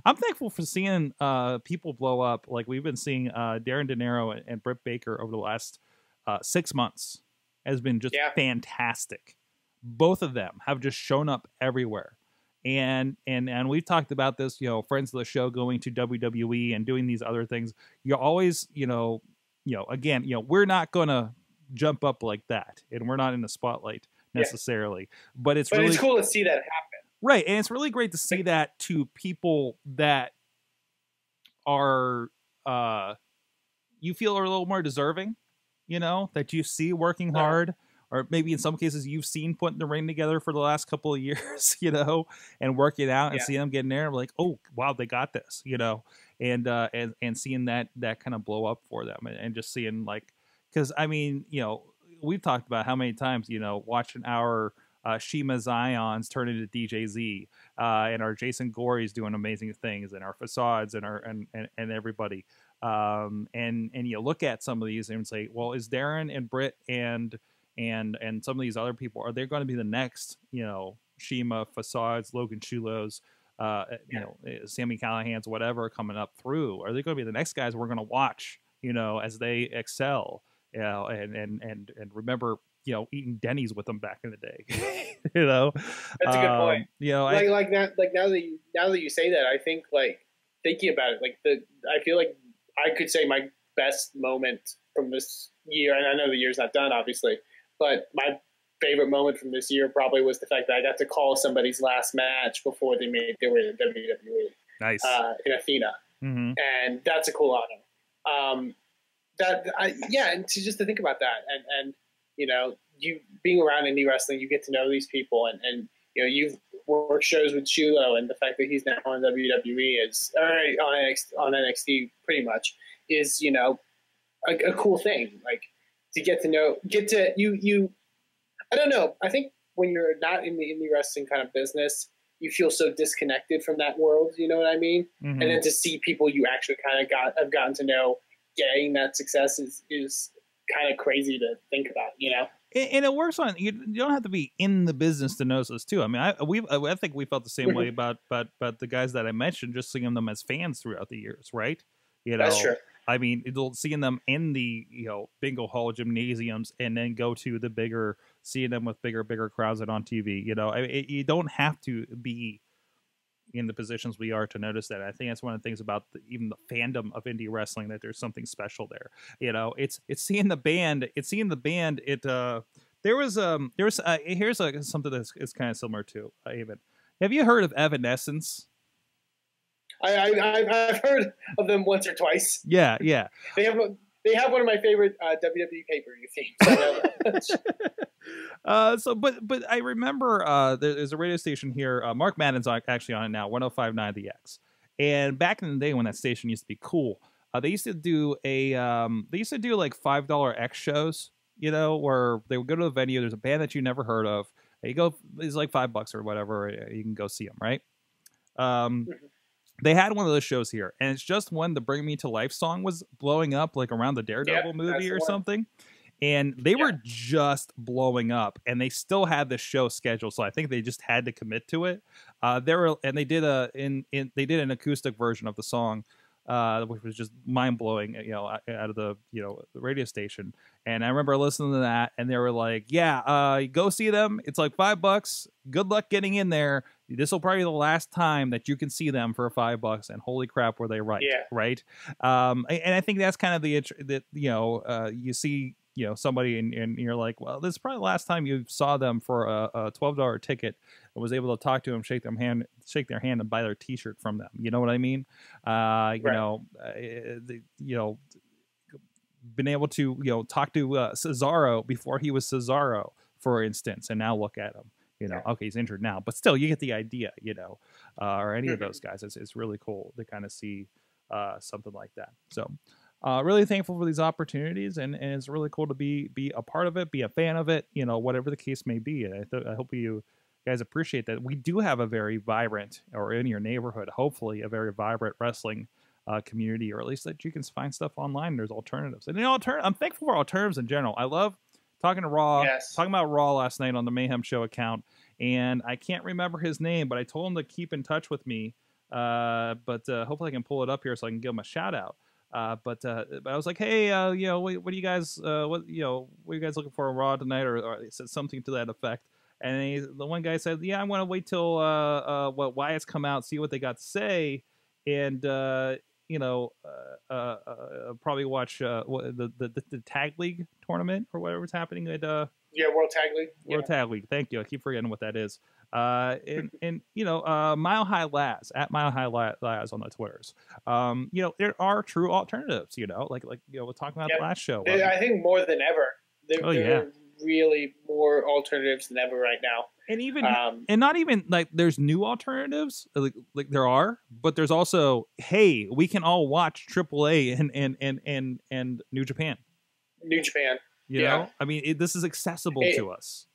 I'm thankful for seeing, uh, people blow up. Like we've been seeing, uh, Darren De Niro and, and Britt Baker over the last, uh, six months has been just yeah. fantastic. Both of them have just shown up everywhere. And, and, and we've talked about this, you know, friends of the show going to W W E and doing these other things. You always, you know, you know, again, you know, we're not going to jump up like that, and we're not in the spotlight necessarily, yeah. but it's but really it's cool to see that happen, right? And it's really great to see that to people that are uh you feel are a little more deserving, you know, that you see working yeah. hard, or maybe in some cases you've seen putting the ring together for the last couple of years, you know, and working out and yeah. see them getting there. I'm like, oh wow, they got this, you know. And uh and and seeing that that kind of blow up for them, and, and just seeing, like, because I mean, you know, we've talked about how many times, you know, watching our uh, Shima Zions turn into D J Z, uh, and our Jason Gorey's doing amazing things, and our Facades, and our and and, and everybody. Um, and and you look at some of these and say, well, is Darren and Britt and and and some of these other people, are they going to be the next, you know, Shima, Facades, Logan Shulos, uh, you know, Sammy Callahan's, whatever, coming up through? Are they going to be the next guys we're going to watch, you know, as they excel? You know, and, and, and, and remember, you know, eating Denny's with them back in the day, you know, that's a good point. Um, you know, like, I, like that, like now that you, now that you say that, I think, like, thinking about it, like the, I feel like I could say my best moment from this year, and I know the year's not done obviously, but my favorite moment from this year probably was the fact that I got to call somebody's last match before they made their way to W W E. Nice. Uh, in Athena. Mm-hmm. And that's a cool honor. Um, That I, yeah, and to just to think about that, and and you know, you being around indie wrestling, you get to know these people, and and you know, you've worked shows with Shulo, and the fact that he's now on W W E is or on N X T, on N X T pretty much is, you know, a, a cool thing, like to get to know, get to you you. I don't know. I think when you're not in the indie wrestling kind of business, you feel so disconnected from that world. You know what I mean? Mm-hmm. And then to see people you actually kind of got have gotten to know. Getting that success is, is kind of crazy to think about, you know? And it works on, you don't have to be in the business to notice this too. I mean, I we I think we felt the same way about about about the guys that I mentioned, just seeing them as fans throughout the years, right? You know, that's true. I mean, seeing them in the, you know, bingo hall gymnasiums, and then go to the bigger, seeing them with bigger, bigger crowds and on T V. You know, I mean, it, you don't have to be in the positions we are to notice that. I think that's one of the things about the, even the fandom of indie wrestling, that there's something special there. You know, it's it's seeing the band. It's seeing the band. It uh, there was um there was uh, here's uh, something that's is kind of similar to uh, Eamon. Have you heard of Evanescence? I, I I've heard of them once or twice. Yeah, yeah. They have they have one of my favorite uh, W W E pay-per-view themes. So, uh, so, but but I remember uh, there's a radio station here. Uh, Mark Madden's actually on it now, one oh five point nine The X. And back in the day when that station used to be cool, uh, they used to do a um, they used to do like five dollar X shows. You know, where they would go to a venue. There's a band that you never heard of. You go, it's like five bucks or whatever. You can go see them, right? Um. Mm-hmm. They had one of those shows here, and it's just when the Bring Me to Life song was blowing up, like around the Daredevil yeah, movie or something. And they yeah. were just blowing up, and they still had the show scheduled. So I think they just had to commit to it. Uh, there were, and they did a in, in they did an acoustic version of the song, uh, which was just mind blowing, you know, out of the you know the radio station. And I remember listening to that, and they were like, "Yeah, uh, go see them. It's like five bucks. Good luck getting in there. This will probably be the last time that you can see them for five bucks." And holy crap, were they right? Yeah. Right. Um, and I think that's kind of the that you know uh, you see you know somebody and, and you're like, well, this is probably the last time you saw them for a, a twelve dollar ticket and was able to talk to them, shake their hand, shake their hand, and buy their T-shirt from them. You know what I mean? Uh, you right. know, uh, the, you know, been able to you know talk to uh, Cesaro before he was Cesaro, for instance, and now look at him. You know, okay, he's injured now, but still, you get the idea. You know, uh, or any of those guys, it's, it's really cool to kind of see uh, something like that. So, uh, really thankful for these opportunities, and, and it's really cool to be be a part of it, be a fan of it. You know, whatever the case may be. And I, th I hope you guys appreciate that we do have a very vibrant, or in your neighborhood, hopefully, a very vibrant wrestling uh, community, or at least that you can find stuff online. There's alternatives, and you know, alter I'm thankful for alternatives in general. I love. Talking to Raw, yes. talking about Raw last night on the Mayhem Show account, and I can't remember his name, but I told him to keep in touch with me. Uh, but uh, hopefully I can pull it up here so I can give him a shout out. Uh, but, uh, but I was like, hey, uh, you know, what, what do you guys, uh, what you know, what are you guys looking for on Raw tonight, or, or said something to that effect. And he, the one guy said, yeah, I want to wait till uh, uh, what Wyatt's come out, see what they got to say, and uh, you know, uh, uh, uh, probably watch uh, the, the the Tag League tournament or whatever's happening at uh, yeah, World Tag League. World yeah. Tag League. Thank you. I keep forgetting what that is. Uh, and and you know, uh, Mile High Lads at Mile High Lads on the Twitters. Um, you know, there are true alternatives. You know, like like you know, we're talking about yeah, the last show. They, I think more than ever. They're, oh they're, yeah. really more alternatives than ever right now, and even um, and not even like there's new alternatives like like there are, but there's also, hey, we can all watch triple A and and and and and New Japan, New Japan. You yeah. know, I mean, it, this is accessible it, to us.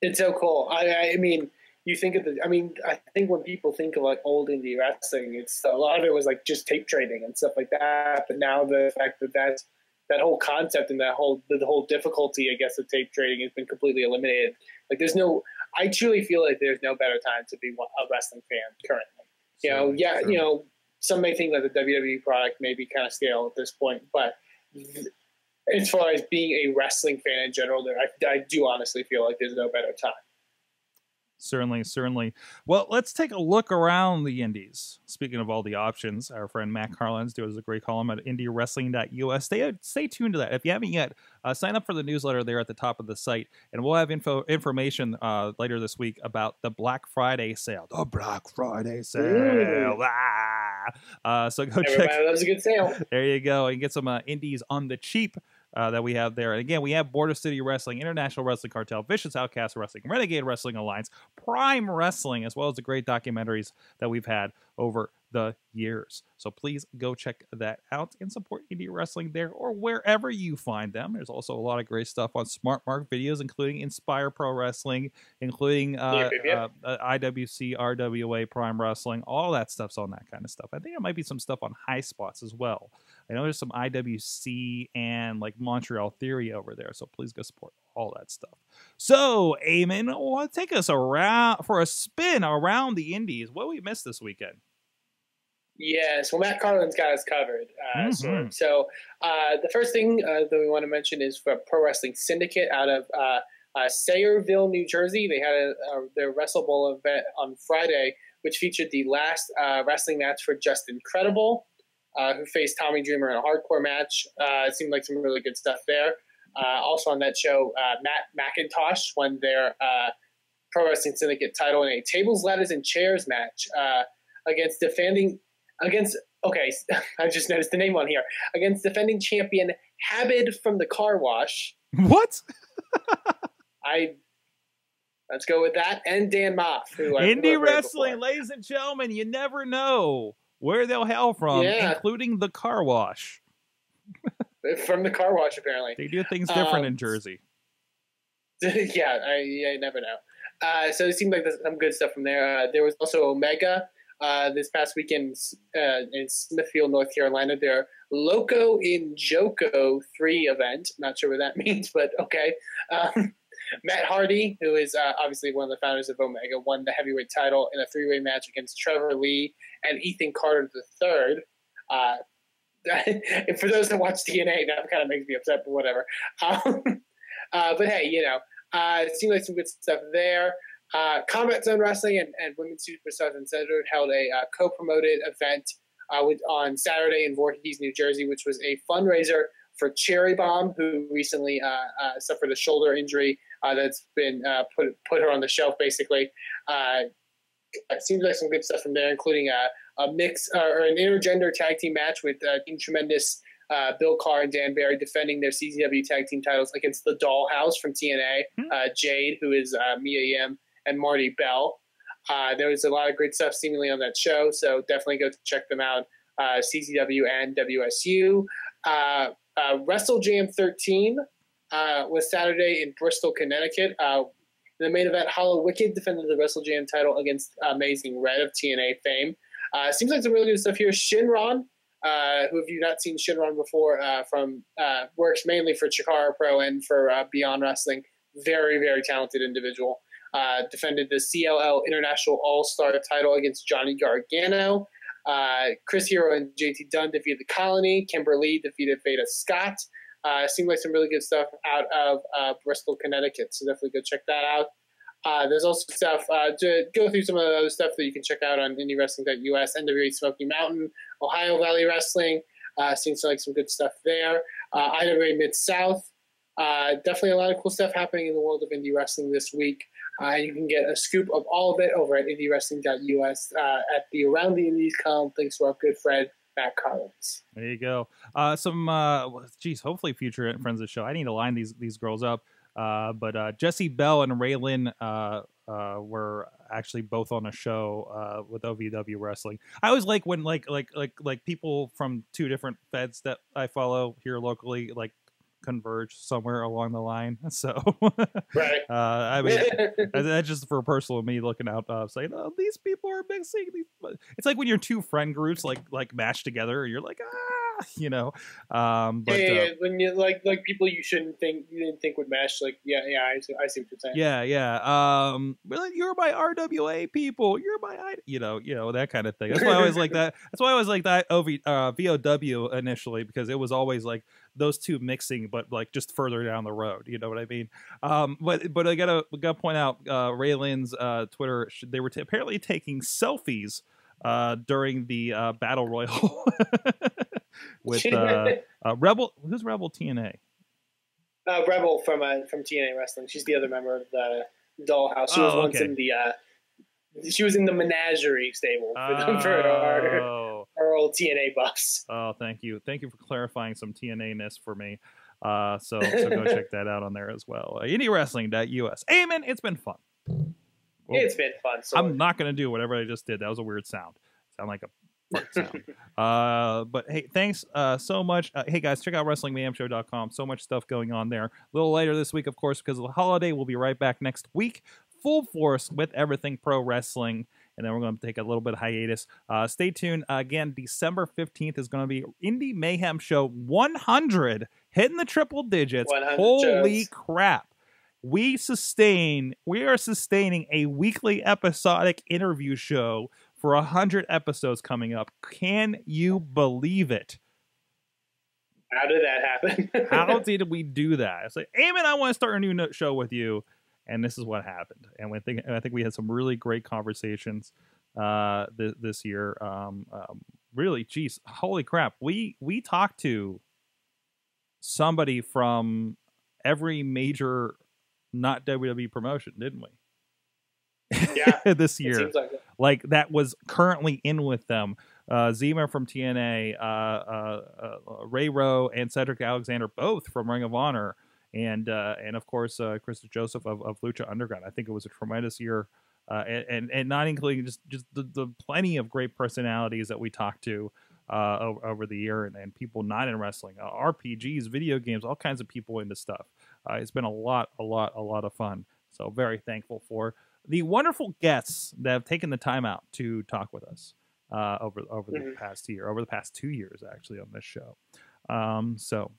It's so cool. I I mean, you think of the. I mean, I think when people think of like old indie wrestling, it's a lot of it was like just tape trading and stuff like that. But now the fact that that's that whole concept and that whole the whole difficulty, I guess, of tape trading has been completely eliminated. Like, there's no, I truly feel like there's no better time to be a wrestling fan currently. You know, yeah, you know, some may think that the W W E product may be kind of stale at this point, but as far as being a wrestling fan in general, there, I, I do honestly feel like there's no better time. Certainly, certainly. Well, let's take a look around the indies. Speaking of all the options, our friend Matt Carlins does a great column at Indie Wrestling dot U S. Stay, stay tuned to that. If you haven't yet, uh, sign up for the newsletter there at the top of the site, and we'll have info information uh, later this week about the Black Friday sale. The Black Friday sale. Ah! Uh, so go Everybody check. Everybody loves a good sale. There you go. You can get some uh, indies on the cheap. Uh, that we have there. And again, we have Border City Wrestling, International Wrestling Cartel, Vicious Outcast Wrestling, Renegade Wrestling Alliance, Prime Wrestling, as well as the great documentaries that we've had over the years. So please go check that out and support indie wrestling there or wherever you find them. There's also a lot of great stuff on Smart Mark videos, including Inspire Pro Wrestling, including uh, yeah, yeah. uh I W C, R W A, Prime Wrestling. All that stuff's on that kind of stuff. I think there might be some stuff on High Spots as well. I know there's some I W C and like Montreal Theory over there, so please go support all that stuff. So, Eamon, well, take us around for a spin around the indies. What we missed this weekend? Yes, well, Matt Carlin's got us covered. Uh, mm-hmm. sort of. So uh, the first thing uh, that we want to mention is for Pro Wrestling Syndicate out of uh, uh, Sayreville, New Jersey. They had a, a, their Wrestle Bowl event on Friday, which featured the last uh, wrestling match for Just Incredible, uh, who faced Tommy Dreamer in a hardcore match. Uh, it seemed like some really good stuff there. Uh, also on that show, uh, Matt McIntosh won their uh, Pro Wrestling Syndicate title in a tables, ladders, and chairs match uh, against defending... Against, okay, I just noticed the name on here. Against defending champion Habib from the Car Wash. What? I, let's go with that. And Dan Moff. Who Indie I've Wrestling, before. Ladies and gentlemen, you never know where they'll hail from, yeah. including the Car Wash. From the Car Wash, apparently. They do things different um, in Jersey. Yeah, I, I never know. Uh, so it seemed like there's some good stuff from there. Uh, there was also Omega. Uh, this past weekend uh, in Smithfield, North Carolina, their Loco in Joco three event. Not sure what that means, but okay. Um, Matt Hardy, who is uh, obviously one of the founders of Omega, won the heavyweight title in a three-way match against Trevor Lee and Ethan Carter the third. Uh, and for those that watch D N A, that kind of makes me upset, but whatever. Um, uh, but hey, you know, uh, it seemed like some good stuff there. Uh, Combat Zone Wrestling and, and Women's Superstars Uncensored held a uh, co-promoted event uh, with, on Saturday in Voorhees, New Jersey, which was a fundraiser for Cherry Bomb, who recently uh, uh, suffered a shoulder injury uh, that's been uh, put put her on the shelf, basically. Uh, it seems like some good stuff from there, including a, a mix uh, or an intergender tag team match with uh, Team Tremendous, uh, Bill Carr and Dan Barry defending their C C W tag team titles against the Dollhouse from T N A, mm-hmm. uh, Jade, who is uh, Mia Yim, and Marty Bell. Uh, there was a lot of great stuff seemingly on that show, so definitely go check them out. Uh, C C W and W S U. Uh, uh, Wrestle Jam thirteen uh, was Saturday in Bristol, Connecticut. Uh, the main event, Hollow Wicked defended the Wrestle Jam title against Amazing Red of T N A fame. Uh, seems like some really good stuff here. Shinron, uh, who have you not seen Shinron before, uh, from uh, works mainly for Chikara Pro and for uh, Beyond Wrestling. Very, very talented individual. Uh, defended the C L L International All-Star title against Johnny Gargano. Uh, Chris Hero and J T Dunn defeated the Colony. Kimberly defeated Veda Scott. Uh, seemed like some really good stuff out of uh, Bristol, Connecticut. So definitely go check that out. Uh, there's also stuff uh, to go through some of the other stuff that you can check out on Indie Wrestling dot U S, N W A Smoky Mountain, Ohio Valley Wrestling. Uh, seems like some good stuff there. Uh, I W A Mid-South. Uh, definitely a lot of cool stuff happening in the world of indie wrestling this week. Uh, you can get a scoop of all of it over at Indie Wrestling dot U S uh, at the Around the Indies column. Thanks to our good friend, Matt Collins. There you go. Uh, some, uh, geez, hopefully future friends of the show. I need to line these these girls up. Uh, but uh, Jessie Bell and Raylin uh, uh, were actually both on a show uh, with O V W Wrestling. I always like when like like like like people from two different feds that I follow here locally like converge somewhere along the line, so right. uh I mean, that's just for personal me looking out, uh saying, oh, these people are mixing these. It's like when your two friend groups like like match together, you're like, ah, you know. Um but, yeah, yeah, yeah. Uh, when you like like people you shouldn't think you didn't think would match, like, yeah yeah i see, I see what you're saying. Yeah yeah um really, you're my R W A people, you're my I you know you know that kind of thing. That's why I always like that. That's why I always like that ov uh V O W initially, because it was always like those two mixing, but like just further down the road, you know what I mean? Um, but but I gotta gotta point out uh, Raylan's uh, Twitter. They were t apparently taking selfies uh, during the uh, Battle Royal with uh, uh, Rebel. Who's Rebel T N A? Uh, Rebel from uh, from T N A Wrestling. She's the other member of the Dollhouse. She was oh, once okay. in the uh, she was in the Menagerie stable for, oh. them for our. Our old T N A buffs. Oh, thank you. Thank you for clarifying some T N A-ness for me. Uh, so, so go check that out on there as well. Uh, Indie Wrestling dot U S. Eamon, it's been fun. Whoa. It's been fun. So I'm not going to do whatever I just did. That was a weird sound. Sound like a fart sound. Uh, but hey, thanks uh, so much. Uh, hey guys, check out Wrestling Mayhem Show dot com. So much stuff going on there. A little later this week, of course, because of the holiday, we'll be right back next week, full force with everything pro wrestling. And then we're going to take a little bit of hiatus. Uh, stay tuned. Uh, again, December fifteenth is going to be Indie Mayhem Show one hundred, hitting the triple digits. Holy crap. We sustain, we are sustaining a weekly episodic interview show for one hundred episodes coming up. Can you believe it? How did that happen? How did we do that? It's like, Eamon, I want to start a new show with you. And this is what happened. And I think, and I think we had some really great conversations uh, th this year. Um, um, really, geez, holy crap. We, we talked to somebody from every major not W W E promotion, didn't we? Yeah. This year. It seems like it. Like that was currently in with them. Uh, Zima from T N A, uh, uh, uh, Ray Rowe and Cedric Alexander, both from Ring of Honor. And uh, and of course, uh, Chris Joseph of, of Lucha Underground. I think it was a tremendous year, uh, and and not including just just the, the plenty of great personalities that we talked to uh, over, over the year, and, and people not in wrestling, uh, R P Gs, video games, all kinds of people into stuff. Uh, it's been a lot, a lot, a lot of fun. So very thankful for the wonderful guests that have taken the time out to talk with us uh, over over mm-hmm. the past year, over the past two years actually on this show. Um, so.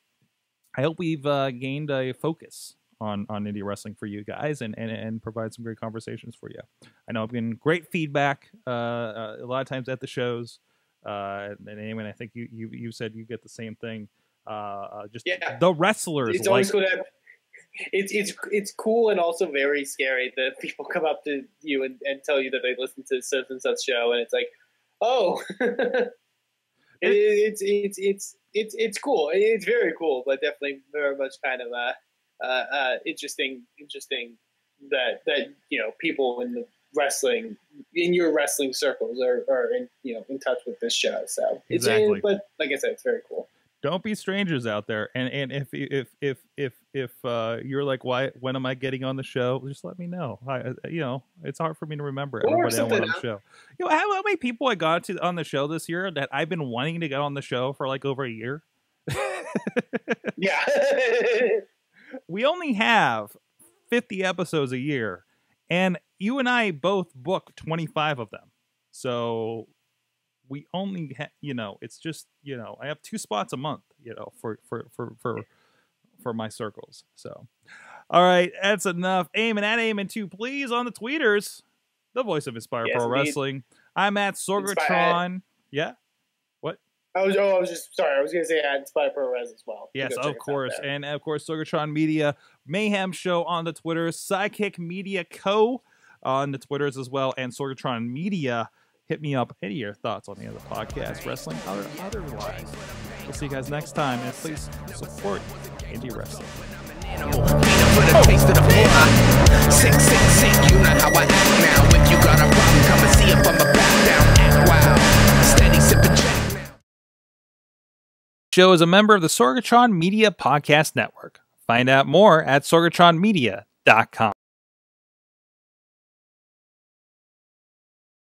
I hope we've uh, gained a focus on, on indie wrestling for you guys and, and, and provide some great conversations for you. I know I've been great feedback uh, uh, a lot of times at the shows. Uh, and Eamon, I think you, you, you said you get the same thing. Uh, uh, just yeah. The wrestlers. It's always like good. It's, it's, it's cool and also very scary that people come up to you and, and tell you that they listen to such and such show. And it's like, oh, it, it's, it's, it's, It's it's cool. It's very cool, but definitely very much kind of uh, uh, uh, interesting. Interesting that that you know people in the wrestling in your wrestling circles are are in, you know in touch with this show. So exactly. It's but like I said, it's very cool. Don't be strangers out there. And and if if if if if uh, you're like, why? When am I getting on the show? Just let me know. I, you know, it's hard for me to remember everybody I want on the show. You know how, how many people I got to on the show this year that I've been wanting to get on the show for like over a year. Yeah, we only have fifty episodes a year, and you and I both book twenty-five of them. So. We only, ha you know, it's just, you know, I have two spots a month, you know, for, for, for, for, for my circles. So, all right, that's enough. Eamon, at Eamon two, please, on the tweeters, the voice of Inspire yes, Pro indeed. Wrestling. I'm at Sorgatron. Yeah. What? I was, oh, I was just, sorry, I was going to say at Inspire Pro Wrestling as well. Yes, of course. And, of course, Sorgatron Media, Mayhem Show on the Twitter, Sidekick Media Co. on the Twitters as well, and Sorgatron Media. Hit me up. Any of your thoughts on the other podcast, wrestling, or otherwise. We'll see you guys next time, and please support indie wrestling. Sick, sick, sick. You know how I act now. If you got a problem, come and see if I'm a back down. Act wild. Steady sipping check now. Show is a member of the Sorgatron Media Podcast Network. Find out more at sorgatron media dot com.